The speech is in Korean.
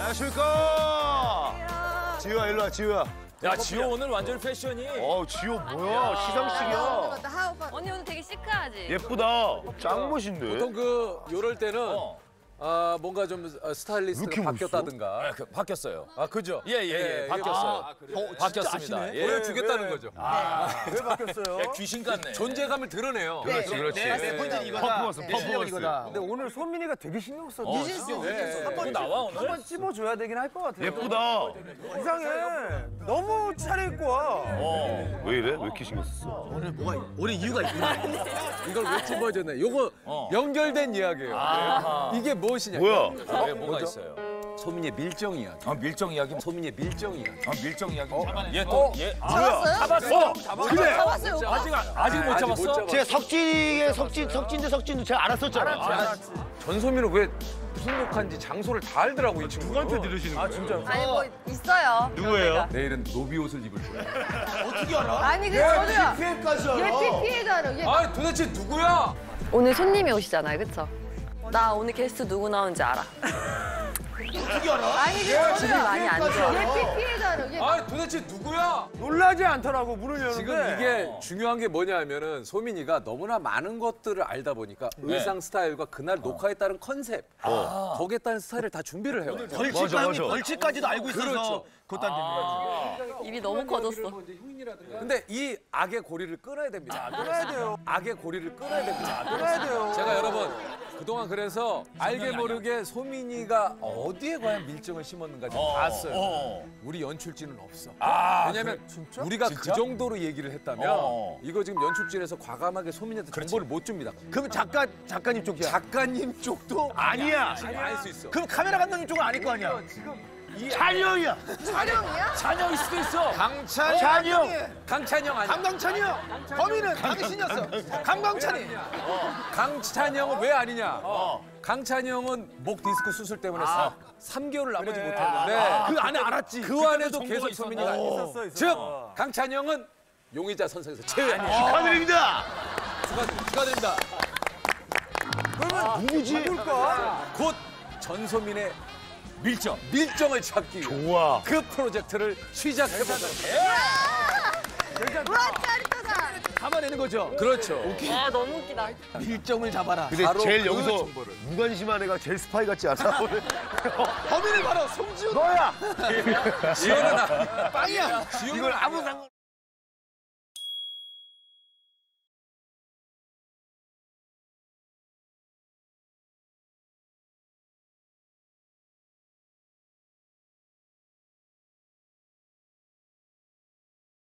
안녕하십니까. 지효야 일로 와, 지효야. 야, 지효 오늘 완전 패션이. 어, 지효 뭐야? 시상식이야. 언니 오늘 되게 시크하지? 예쁘다. 짱 멋있네. 보통 그 요럴 때는 뭔가 좀 스타일리스트가 바뀌었다든가. 아, 바뀌었어요. 아, 그죠? 예, 바뀌었어요. 아, 그래. 바뀌었습니다. 예. 보여주겠다는 거죠. 아, 왜 바뀌었어요? 야, 귀신 같네. 존재감을 드러내요. 네. 그렇지. 네. 이거다. 퍼포먼스. 근데 오늘 소민이가 되게 신경 썼어. 유진수. 한번 나와 오늘. 한번 찝어줘야 되긴 할 것 같아요. 예쁘다. 이상해. 너무 차려입고 와. 왜 이래? 왜 이렇게 신경 썼어? 오늘 뭐가, 오늘 이유가 있구나. 이걸 왜 찝어야 되나. 요거 연결된 이야기예요. 이게 뭐. 뭐야? 네, 뭐가 있어요? 소민이의 밀정 이야기. 아, 밀정 이야기? 소민이의 밀정 이야기. 아, 밀정 이야기. 얘 또? 얘? 잡았어요? 잡았어? 그래! 잡았어요. 아직 못 잡았어? 제가 석진도 제가 알았었잖아. 알았지. 전소민은 왜 무슨 욕한지 장소를 다 알더라고, 이 친구. 누구한테 들으시는 거예요? 아, 진짜요? 아니, 뭐 있어요. 누구예요? 내일은 노비 옷을 입을 거예요. 어떻게 알아? 아니, 근데 저도요. 얘 PPL까지 알아. 얘 PPL도 알아. 아니, 도대체 누구야? 오늘 손님이 오시잖아요, 그쵸? 나 오늘 게스트 누구 나오는지 알아. 어떻게 알아? 아니, 그 기분 많이 안 좋아. 얘 PPL잖아. 아니, 도대체 누구야? 놀라지 않더라고, 문을 여는데. 지금 이게 중요한 게 뭐냐 하면은 소민이가 너무나 많은 것들을 알다 보니까 네. 의상 스타일과 그날 녹화에 따른 컨셉, 거기에 따른 스타일을 다 준비를 해요. 벌칙까지도 알고 있어서. 그렇죠. 그것도 안 됩니다. 입이 너무 커졌어. 근데 이 악의 고리를 끊어야 됩니다. 끊어야 돼요. 악의 고리를 끊어야 됩니다. 끊어야 돼요. 제가 여러분, 그동안 그래서 알게 모르게 소민이가 어디에 과연 밀정을 심었는가 좀 봤어요. 우리 연출진은 없어. 아, 왜냐면 그래, 진짜? 우리가 진짜? 그 정도로 얘기를 했다면 이거 지금 연출진에서 과감하게 소민이한테 정보를 못 줍니다. 그럼 작가님 쪽이야. 작가님 쪽도 아니야. 지금 알 수 있어. 그럼 카메라 감독님 쪽은 아닐 거 아니야. 찬영이야. 찬영이야? 찬영일 수도 있어. 강찬영 아니야. 강찬영. 범인은 당신이었어. 강광찬이. 강찬영은 왜 아니냐? 강찬영은 목 디스크 수술 때문에 3개월을 나머지 그래. 못했는데 그 안에 알았지. 그 안에도 계속 소민이가 있었어. 즉 강찬영은 용의자 선상에서 제외. 축하드립니다. 축하드립니다. 그러면 누구지? 곧 전소민의 밀정을 찾기 위해 그 프로젝트를 시작해보자. 우와, 짜릿하다. 담아내는 거죠? 그렇죠. 아, 너무 웃기다. 밀정을 잡아라. 근데 바로 제일 여기서 무관심한 애가 제일 스파이 같지 않아? 범인을 바로 송지효 너야. 지효는 빵이야. 이걸 아무 상관